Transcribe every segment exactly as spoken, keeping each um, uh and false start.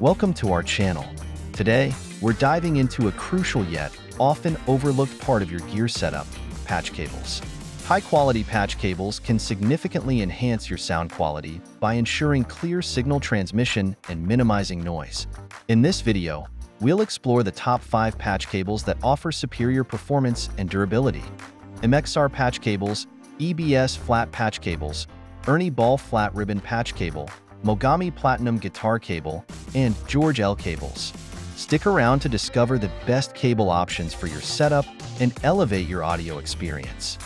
Welcome to our channel. Today, we're diving into a crucial yet often overlooked part of your gear setup, patch cables. High-quality patch cables can significantly enhance your sound quality by ensuring clear signal transmission and minimizing noise. In this video, we'll explore the top five patch cables that offer superior performance and durability. M X R patch cables, E B S flat patch cables, Ernie Ball flat ribbon patch cable, Mogami platinum guitar cable, and George L cables. Stick around to discover the best cable options for your setup and elevate your audio experience.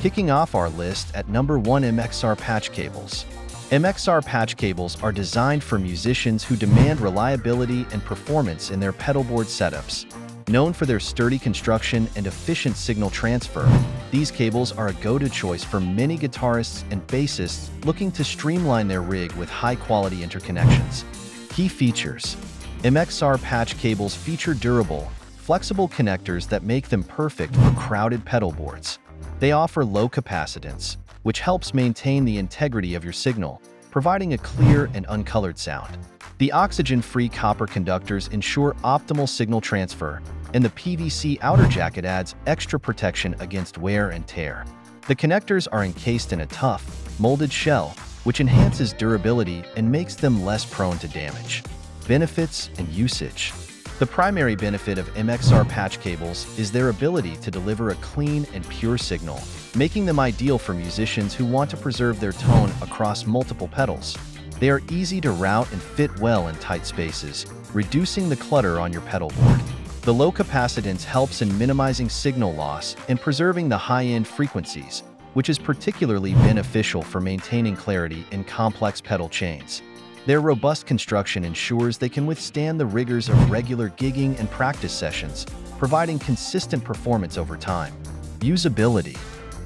Kicking off our list at number one, M X R patch cables. M X R patch cables are designed for musicians who demand reliability and performance in their pedalboard setups. Known for their sturdy construction and efficient signal transfer, these cables are a go-to choice for many guitarists and bassists looking to streamline their rig with high-quality interconnections. Key features. M X R patch cables feature durable, flexible connectors that make them perfect for crowded pedalboards. They offer low capacitance, which helps maintain the integrity of your signal, providing a clear and uncolored sound. The oxygen-free copper conductors ensure optimal signal transfer, and the P V C outer jacket adds extra protection against wear and tear. The connectors are encased in a tough, molded shell, which enhances durability and makes them less prone to damage. Benefits and usage. The primary benefit of M X R patch cables is their ability to deliver a clean and pure signal, making them ideal for musicians who want to preserve their tone across multiple pedals. They are easy to route and fit well in tight spaces, reducing the clutter on your pedal board. The low capacitance helps in minimizing signal loss and preserving the high-end frequencies, which is particularly beneficial for maintaining clarity in complex pedal chains. Their robust construction ensures they can withstand the rigors of regular gigging and practice sessions, providing consistent performance over time. Usability.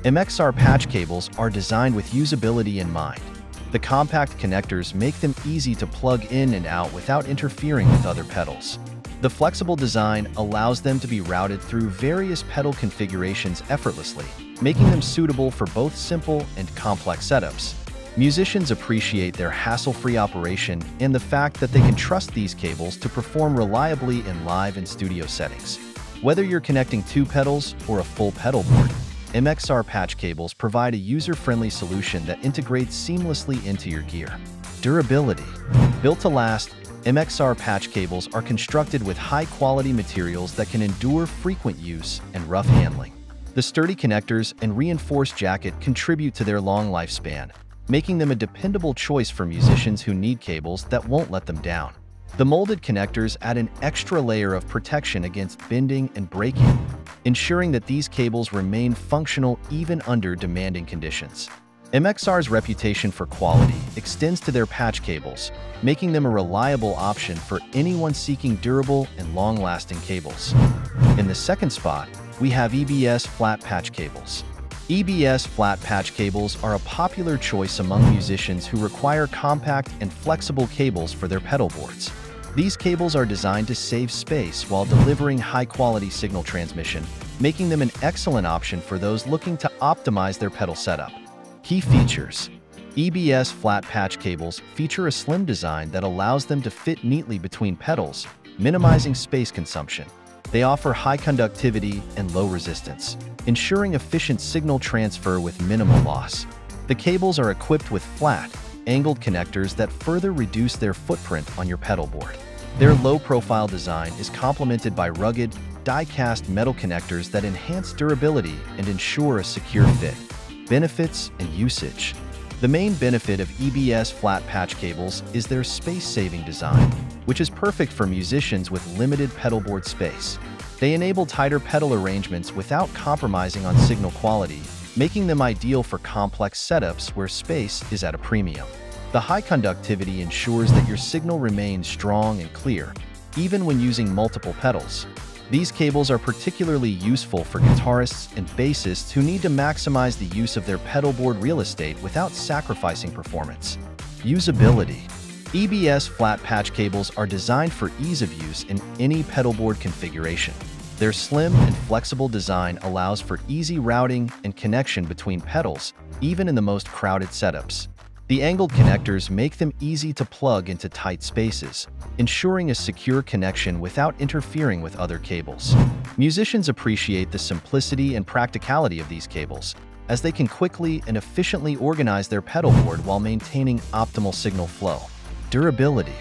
M X R patch cables are designed with usability in mind. The compact connectors make them easy to plug in and out without interfering with other pedals. The flexible design allows them to be routed through various pedal configurations effortlessly, making them suitable for both simple and complex setups. Musicians appreciate their hassle-free operation and the fact that they can trust these cables to perform reliably in live and studio settings. Whether you're connecting two pedals or a full pedal board, M X R patch cables provide a user-friendly solution that integrates seamlessly into your gear. Durability. Built to last, M X R patch cables are constructed with high-quality materials that can endure frequent use and rough handling. The sturdy connectors and reinforced jacket contribute to their long lifespan, making them a dependable choice for musicians who need cables that won't let them down. The molded connectors add an extra layer of protection against bending and breaking, ensuring that these cables remain functional even under demanding conditions. M X R's reputation for quality extends to their patch cables, making them a reliable option for anyone seeking durable and long-lasting cables. In the second spot, we have E B S flat patch cables. E B S flat patch cables are a popular choice among musicians who require compact and flexible cables for their pedal boards. These cables are designed to save space while delivering high-quality signal transmission, making them an excellent option for those looking to optimize their pedal setup. Key features. E B S flat patch cables feature a slim design that allows them to fit neatly between pedals, minimizing space consumption. They offer high conductivity and low resistance, ensuring efficient signal transfer with minimal loss. The cables are equipped with flat, angled connectors that further reduce their footprint on your pedal board. Their low-profile design is complemented by rugged, die-cast metal connectors that enhance durability and ensure a secure fit. Benefits and usage. The main benefit of E B S flat patch cables is their space-saving design, which is perfect for musicians with limited pedalboard space. They enable tighter pedal arrangements without compromising on signal quality, making them ideal for complex setups where space is at a premium. The high conductivity ensures that your signal remains strong and clear, even when using multiple pedals. These cables are particularly useful for guitarists and bassists who need to maximize the use of their pedalboard real estate without sacrificing performance. Usability. E B S flat patch cables are designed for ease of use in any pedalboard configuration. Their slim and flexible design allows for easy routing and connection between pedals, even in the most crowded setups. The angled connectors make them easy to plug into tight spaces, ensuring a secure connection without interfering with other cables. Musicians appreciate the simplicity and practicality of these cables, as they can quickly and efficiently organize their pedal board while maintaining optimal signal flow. Durability.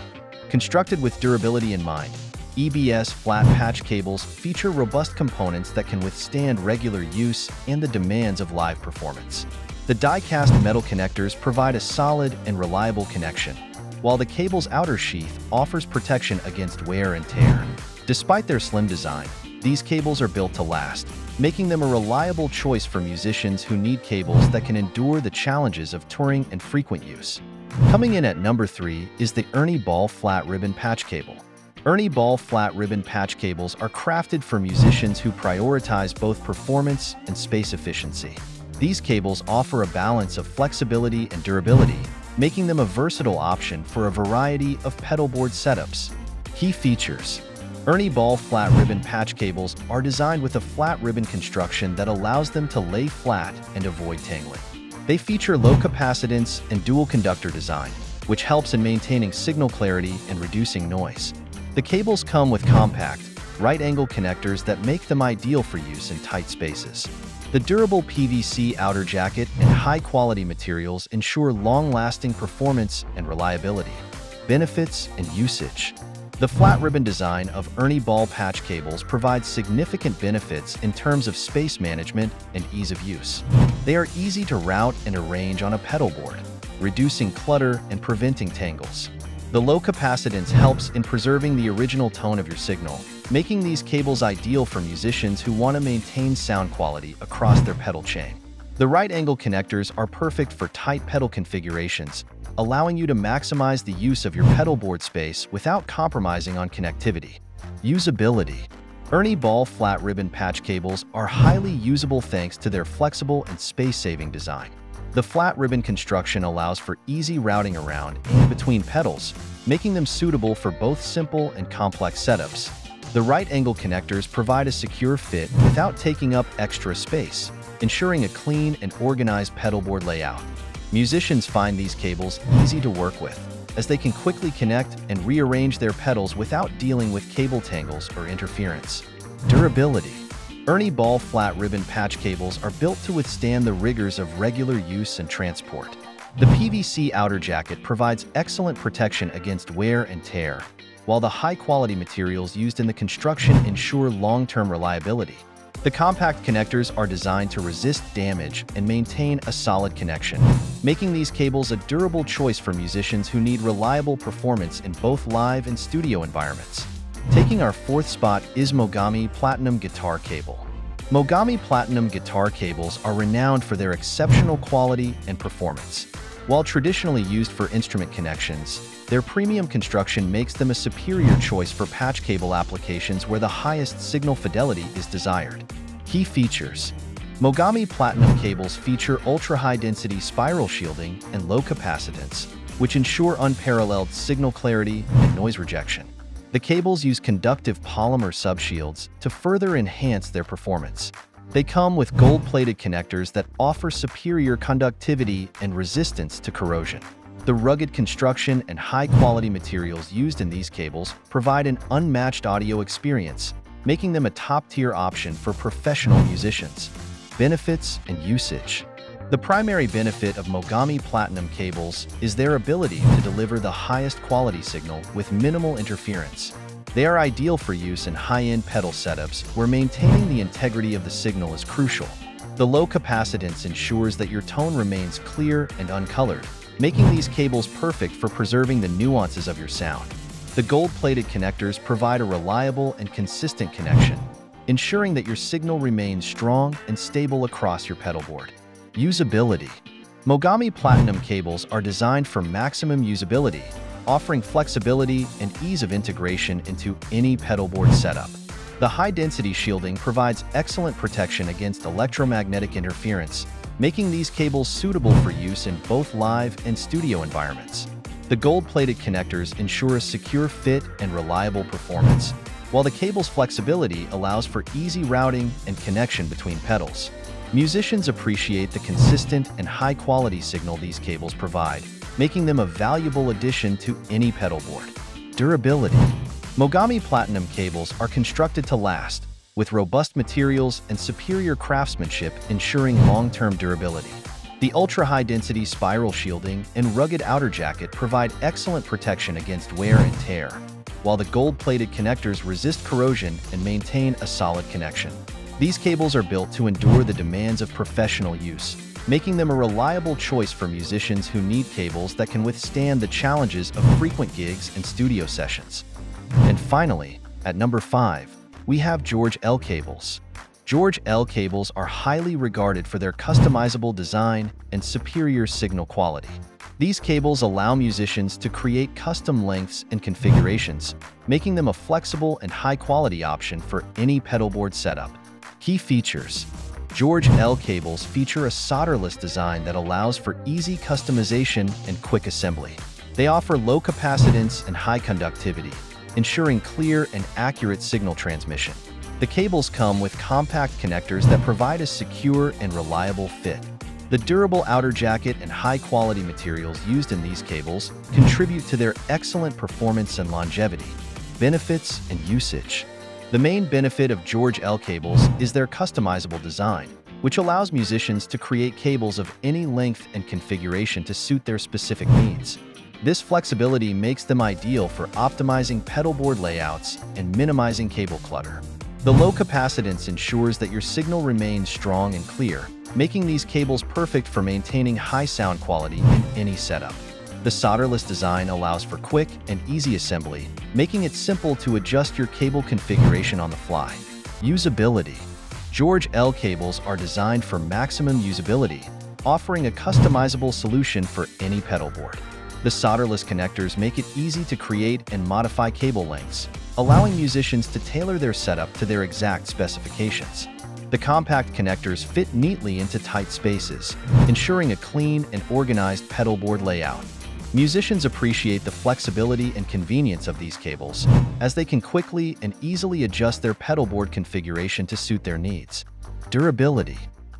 Constructed with durability in mind, E B S flat patch cables feature robust components that can withstand regular use and the demands of live performance. The die-cast metal connectors provide a solid and reliable connection, while the cable's outer sheath offers protection against wear and tear. Despite their slim design, these cables are built to last, making them a reliable choice for musicians who need cables that can endure the challenges of touring and frequent use. Coming in at number three is the Ernie Ball Flat Ribbon Patch Cable. Ernie Ball Flat Ribbon Patch Cables are crafted for musicians who prioritize both performance and space efficiency. These cables offer a balance of flexibility and durability, making them a versatile option for a variety of pedal board setups. Key features. Ernie Ball flat ribbon patch cables are designed with a flat ribbon construction that allows them to lay flat and avoid tangling. They feature low capacitance and dual conductor design, which helps in maintaining signal clarity and reducing noise. The cables come with compact, right-angle connectors that make them ideal for use in tight spaces. The durable P V C outer jacket and high-quality materials ensure long-lasting performance and reliability. Benefits and usage. The flat ribbon design of Ernie Ball patch cables provides significant benefits in terms of space management and ease of use. They are easy to route and arrange on a pedal board, reducing clutter and preventing tangles. The low capacitance helps in preserving the original tone of your signal, making these cables ideal for musicians who want to maintain sound quality across their pedal chain. The right-angle connectors are perfect for tight pedal configurations, allowing you to maximize the use of your pedal board space without compromising on connectivity. Usability. Ernie Ball flat ribbon patch cables are highly usable thanks to their flexible and space-saving design. The flat ribbon construction allows for easy routing around and between pedals, making them suitable for both simple and complex setups. The right-angle connectors provide a secure fit without taking up extra space, ensuring a clean and organized pedal board layout. Musicians find these cables easy to work with, as they can quickly connect and rearrange their pedals without dealing with cable tangles or interference. Durability. Ernie Ball flat ribbon patch cables are built to withstand the rigors of regular use and transport. The P V C outer jacket provides excellent protection against wear and tear, while the high-quality materials used in the construction ensure long-term reliability. The compact connectors are designed to resist damage and maintain a solid connection, making these cables a durable choice for musicians who need reliable performance in both live and studio environments. Taking our fourth spot is Mogami Platinum Guitar Cable. Mogami Platinum Guitar Cables are renowned for their exceptional quality and performance. While traditionally used for instrument connections, their premium construction makes them a superior choice for patch cable applications where the highest signal fidelity is desired. Key features. Mogami Platinum cables feature ultra-high-density spiral shielding and low capacitance, which ensure unparalleled signal clarity and noise rejection. The cables use conductive polymer subshields to further enhance their performance. They come with gold-plated connectors that offer superior conductivity and resistance to corrosion. The rugged construction and high-quality materials used in these cables provide an unmatched audio experience, making them a top-tier option for professional musicians. Benefits and usage. The primary benefit of Mogami Platinum cables is their ability to deliver the highest quality signal with minimal interference. They are ideal for use in high-end pedal setups where maintaining the integrity of the signal is crucial. The low capacitance ensures that your tone remains clear and uncolored, making these cables perfect for preserving the nuances of your sound. The gold-plated connectors provide a reliable and consistent connection, ensuring that your signal remains strong and stable across your pedal board. Usability. Mogami Platinum cables are designed for maximum usability, offering flexibility and ease of integration into any pedalboard setup. The high-density shielding provides excellent protection against electromagnetic interference, making these cables suitable for use in both live and studio environments. The gold-plated connectors ensure a secure fit and reliable performance, while the cable's flexibility allows for easy routing and connection between pedals. Musicians appreciate the consistent and high-quality signal these cables provide, making them a valuable addition to any pedal board. Durability. Mogami Platinum cables are constructed to last, with robust materials and superior craftsmanship ensuring long-term durability. The ultra-high-density spiral shielding and rugged outer jacket provide excellent protection against wear and tear, while the gold-plated connectors resist corrosion and maintain a solid connection. These cables are built to endure the demands of professional use, making them a reliable choice for musicians who need cables that can withstand the challenges of frequent gigs and studio sessions. And finally, at number five, we have George L. cables. George L. cables are highly regarded for their customizable design and superior signal quality. These cables allow musicians to create custom lengths and configurations, making them a flexible and high-quality option for any pedalboard setup. Key features. George L. cables feature a solderless design that allows for easy customization and quick assembly. They offer low capacitance and high conductivity, ensuring clear and accurate signal transmission. The cables come with compact connectors that provide a secure and reliable fit. The durable outer jacket and high-quality materials used in these cables contribute to their excellent performance and longevity. Benefits and usage. The main benefit of George L. cables is their customizable design, which allows musicians to create cables of any length and configuration to suit their specific needs. This flexibility makes them ideal for optimizing pedalboard layouts and minimizing cable clutter. The low capacitance ensures that your signal remains strong and clear, making these cables perfect for maintaining high sound quality in any setup. The solderless design allows for quick and easy assembly, making it simple to adjust your cable configuration on the fly. Usability. George L. cables are designed for maximum usability, offering a customizable solution for any pedalboard. The solderless connectors make it easy to create and modify cable lengths, allowing musicians to tailor their setup to their exact specifications. The compact connectors fit neatly into tight spaces, ensuring a clean and organized pedalboard layout. Musicians appreciate the flexibility and convenience of these cables, as they can quickly and easily adjust their pedalboard configuration to suit their needs. Durability.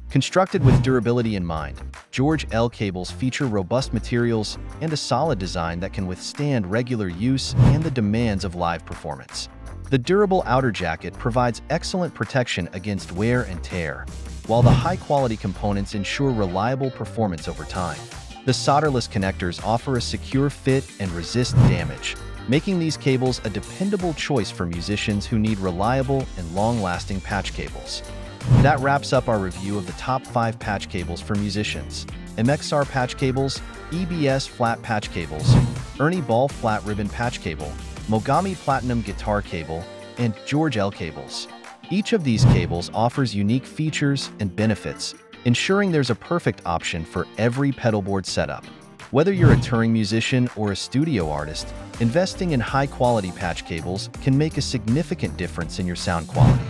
Constructed with durability in mind, George L. cables feature robust materials and a solid design that can withstand regular use and the demands of live performance. The durable outer jacket provides excellent protection against wear and tear, while the high-quality components ensure reliable performance over time. The solderless connectors offer a secure fit and resist damage, making these cables a dependable choice for musicians who need reliable and long-lasting patch cables. That wraps up our review of the top five patch cables for musicians. M X R patch cables, E B S flat patch cables, Ernie Ball flat ribbon patch cable, Mogami Platinum guitar cable, and George L. cables. Each of these cables offers unique features and benefits, ensuring there's a perfect option for every pedalboard setup. Whether you're a touring musician or a studio artist, investing in high-quality patch cables can make a significant difference in your sound quality.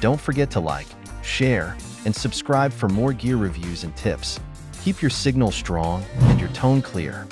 Don't forget to like, share, and subscribe for more gear reviews and tips. Keep your signal strong and your tone clear.